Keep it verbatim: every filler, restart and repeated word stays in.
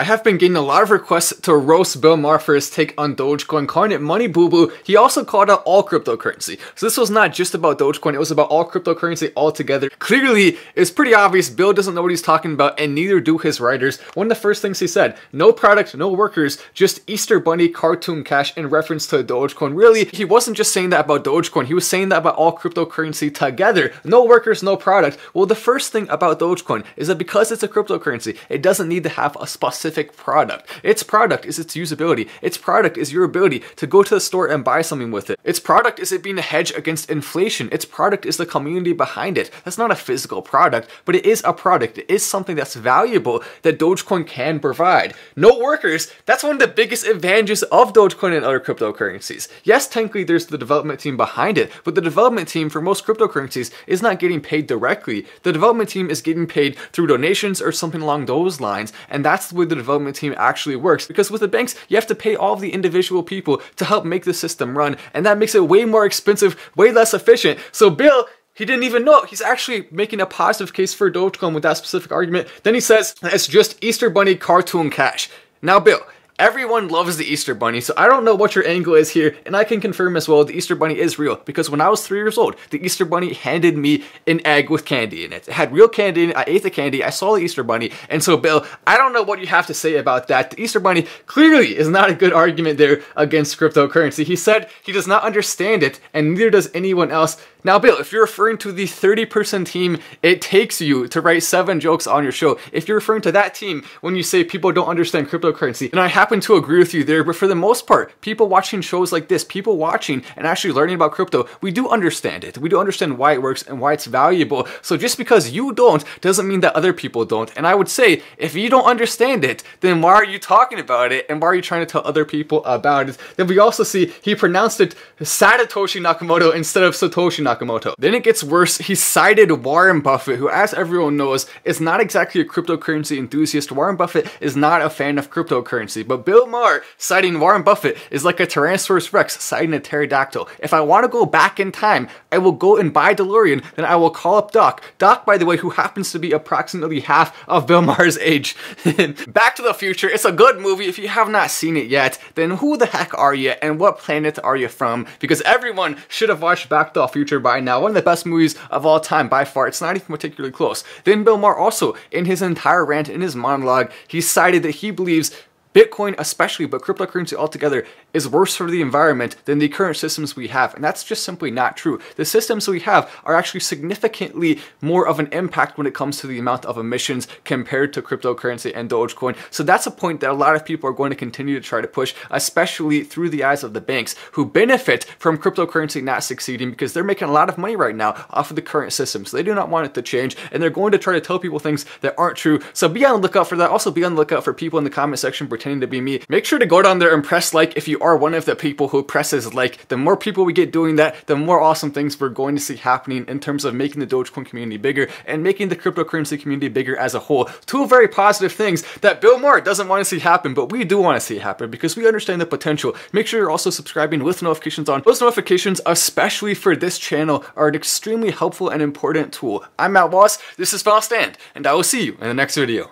I have been getting a lot of requests to roast Bill Maher for his take on Dogecoin, calling it money boo-boo. He also called out all cryptocurrency. So this was not just about Dogecoin, it was about all cryptocurrency altogether. Clearly, it's pretty obvious Bill doesn't know what he's talking about, and neither do his writers. One of the first things he said, no product, no workers, just Easter Bunny cartoon cash in reference to Dogecoin. Really, he wasn't just saying that about Dogecoin, he was saying that about all cryptocurrency together. No workers, no product. Well, the first thing about Dogecoin is that because it's a cryptocurrency, it doesn't need to have a specific product. Its product is its usability. Its product is your ability to go to the store and buy something with it. Its product is it being a hedge against inflation. Its product is the community behind it. That's not a physical product, but it is a product. It is something that's valuable that Dogecoin can provide. No workers, that's one of the biggest advantages of Dogecoin and other cryptocurrencies. Yes, technically there's the development team behind it, but the development team for most cryptocurrencies is not getting paid directly. The development team is getting paid through donations or something along those lines, and that's where the development team actually works, because with the banks you have to pay all of the individual people to help make the system run, and that makes it way more expensive, way less efficient. So Bill, he didn't even know. He's actually making a positive case for Dogecoin with that specific argument. Then he says it's just Easter Bunny cartoon cash. Now Bill, everyone loves the Easter Bunny, so I don't know what your angle is here, and I can confirm as well the Easter Bunny is real, because when I was three years old, the Easter Bunny handed me an egg with candy in it. It had real candy in it, I ate the candy, I saw the Easter Bunny, and so Bill, I don't know what you have to say about that. The Easter Bunny clearly is not a good argument there against cryptocurrency. He said he does not understand it, and neither does anyone else. Now Bill, if you're referring to the thirty person team it takes you to write seven jokes on your show, if you're referring to that team when you say people don't understand cryptocurrency, and I have happen to agree with you there, but for the most part, people watching shows like this, people watching and actually learning about crypto, we do understand it. We do understand why it works and why it's valuable. So just because you don't doesn't mean that other people don't. And I would say, if you don't understand it, then why are you talking about it? And why are you trying to tell other people about it? Then we also see he pronounced it Satoshi Nakamoto instead of Satoshi Nakamoto. Then it gets worse. He cited Warren Buffett, who, as everyone knows, is not exactly a cryptocurrency enthusiast. Warren Buffett is not a fan of cryptocurrency, but Bill Maher citing Warren Buffett is like a Tyrannosaurus Rex citing a pterodactyl. If I want to go back in time, I will go and buy DeLorean, then I will call up Doc. Doc, by the way, who happens to be approximately half of Bill Maher's age. Back to the Future, it's a good movie. If you have not seen it yet, then who the heck are you and what planet are you from? Because everyone should have watched Back to the Future by now. One of the best movies of all time by far. It's not even particularly close. Then Bill Maher also, in his entire rant, in his monologue, he cited that he believes Bitcoin especially, but cryptocurrency altogether, is worse for the environment than the current systems we have, and that's just simply not true. The systems we have are actually significantly more of an impact when it comes to the amount of emissions compared to cryptocurrency and Dogecoin. So that's a point that a lot of people are going to continue to try to push, especially through the eyes of the banks, who benefit from cryptocurrency not succeeding because they're making a lot of money right now off of the current system. So they do not want it to change, and they're going to try to tell people things that aren't true. So be on the lookout for that. Also be on the lookout for people in the comment section pretending to be me. Make sure to go down there and press like if you are one of the people who presses like. The more people we get doing that, the more awesome things we're going to see happening in terms of making the Dogecoin community bigger and making the cryptocurrency community bigger as a whole. Two very positive things that Bill Maher doesn't want to see happen, but we do want to see happen because we understand the potential. Make sure you're also subscribing with notifications on. Those notifications, especially for this channel, are an extremely helpful and important tool. I'm Matt Wallace, this is Final Stand, and I will see you in the next video.